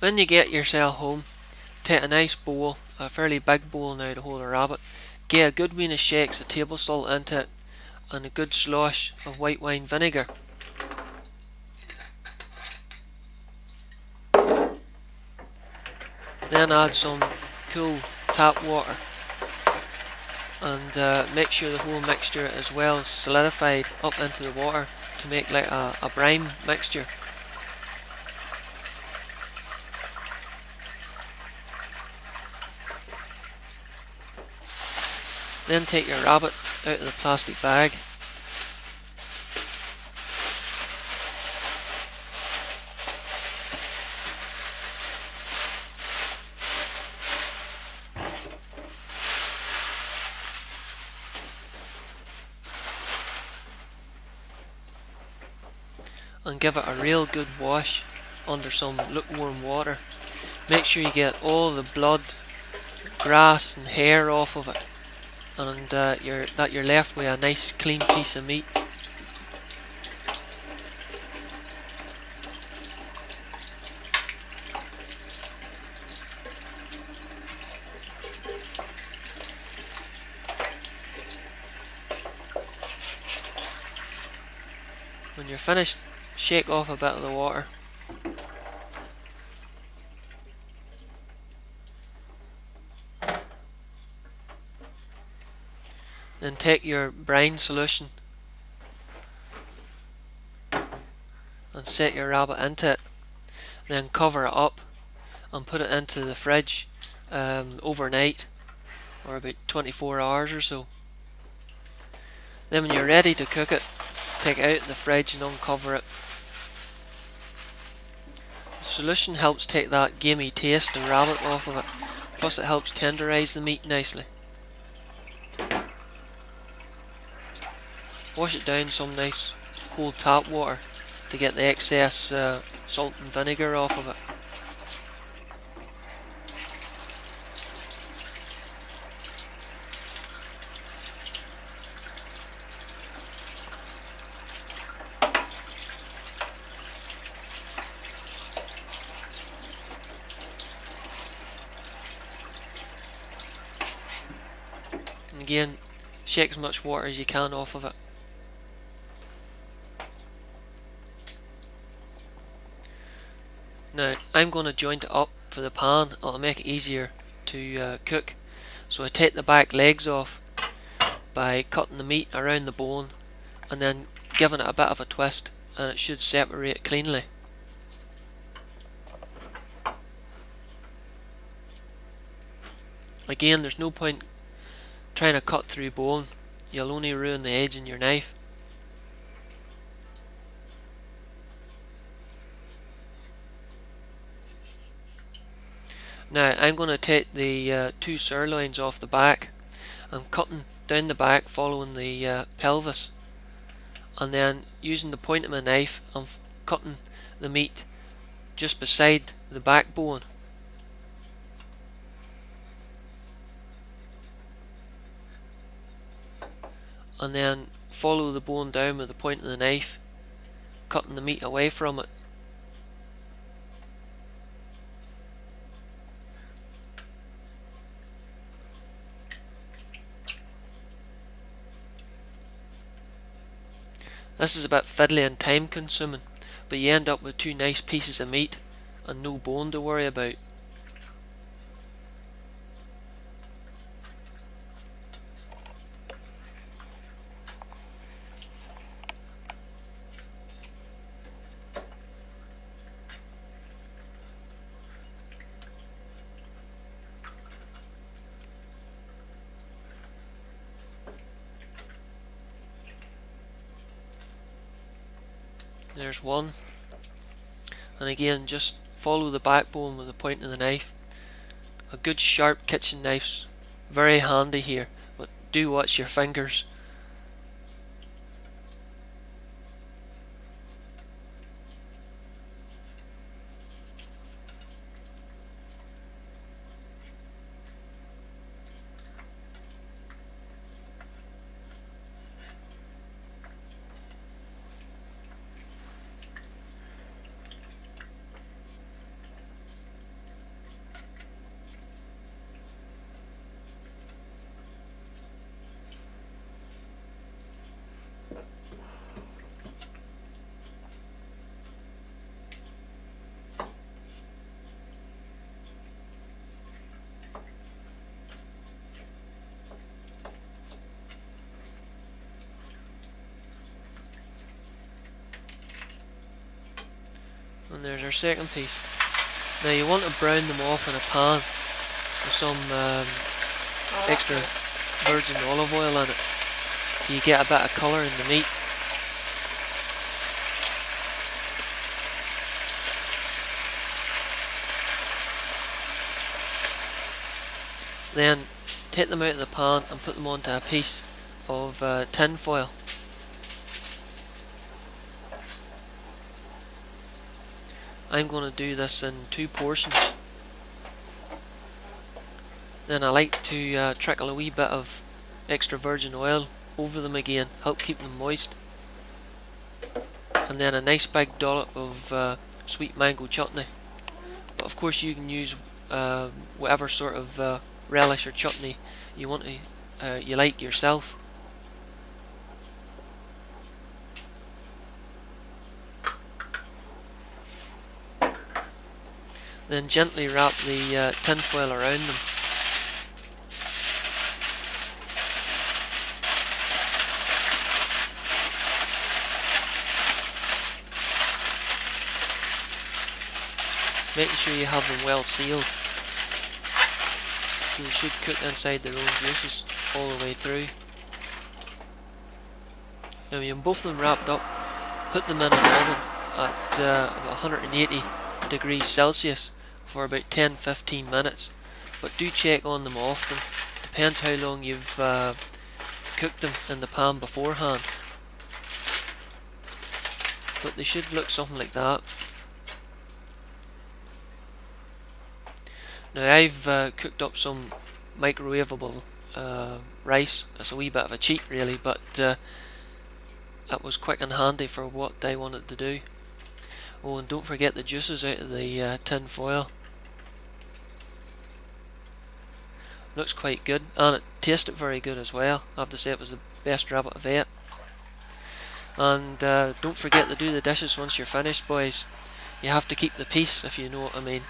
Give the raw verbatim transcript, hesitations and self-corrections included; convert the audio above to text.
When you get yourself home, take a nice bowl, a fairly big bowl now to hold a rabbit, get a good ween of shakes of table salt into it and a good slosh of white wine vinegar. Then add some cool tap water and uh, make sure the whole mixture is well solidified up into the water to make like a, a brine mixture. Then take your rabbit out of the plastic bag. And give it a real good wash under some lukewarm water. Make sure you get all the blood, grass and hair off of it, and uh, you're, that you're left with a nice clean piece of meat. When you're finished, shake off a bit of the water. Then take your brine solution and set your rabbit into it. Then cover it up and put it into the fridge um, overnight, or about twenty-four hours or so. Then when you're ready to cook it, take it out of the fridge and uncover it. The solution helps take that gamey taste and rabbit off of it, plus it helps tenderize the meat nicely. Wash it down some nice cold tap water to get the excess uh, salt and vinegar off of it. And again, shake as much water as you can off of it. Now I'm going to joint it up for the pan. It'll make it easier to uh, cook. So I take the back legs off by cutting the meat around the bone and then giving it a bit of a twist, and it should separate cleanly. Again, there's no point trying to cut through bone, you'll only ruin the edge in your knife. Now I'm going to take the uh, two sirloins off the back. I'm cutting down the back following the uh, pelvis, and then using the point of my knife I'm cutting the meat just beside the backbone. And then follow the bone down with the point of the knife, cutting the meat away from it. This is a bit fiddly and time consuming, but you end up with two nice pieces of meat and no bone to worry about. There's one, and again just follow the backbone with the point of the knife. A good sharp kitchen knife's very handy here, but do watch your fingers. And there's our second piece. Now you want to brown them off in a pan with some um, extra virgin olive oil in it, so you get a bit of colour in the meat. Then take them out of the pan and put them onto a piece of uh, tin foil. I'm going to do this in two portions. Then I like to uh, trickle a wee bit of extra virgin oil over them again, help keep them moist. And then a nice big dollop of uh, sweet mango chutney. But of course you can use uh, whatever sort of uh, relish or chutney you want to, uh, you like yourself. Then gently wrap the uh, tin foil around them. Making sure you have them well sealed. They should cook inside their own juices all the way through. Now when both of them wrapped up, put them in an oven at uh, about one hundred eighty degrees Celsius for about ten to fifteen minutes, but do check on them often. Depends how long you've uh, cooked them in the pan beforehand. But they should look something like that. Now I've uh, cooked up some microwavable uh, rice. That's a wee bit of a cheat really, but uh, that was quick and handy for what I wanted to do. Oh, and don't forget the juices out of the uh, tin foil. Looks quite good, and it tasted very good as well. I have to say it was the best rabbit I've ate. And uh, don't forget to do the dishes once you're finished, boys. You have to keep the peace, if you know what I mean.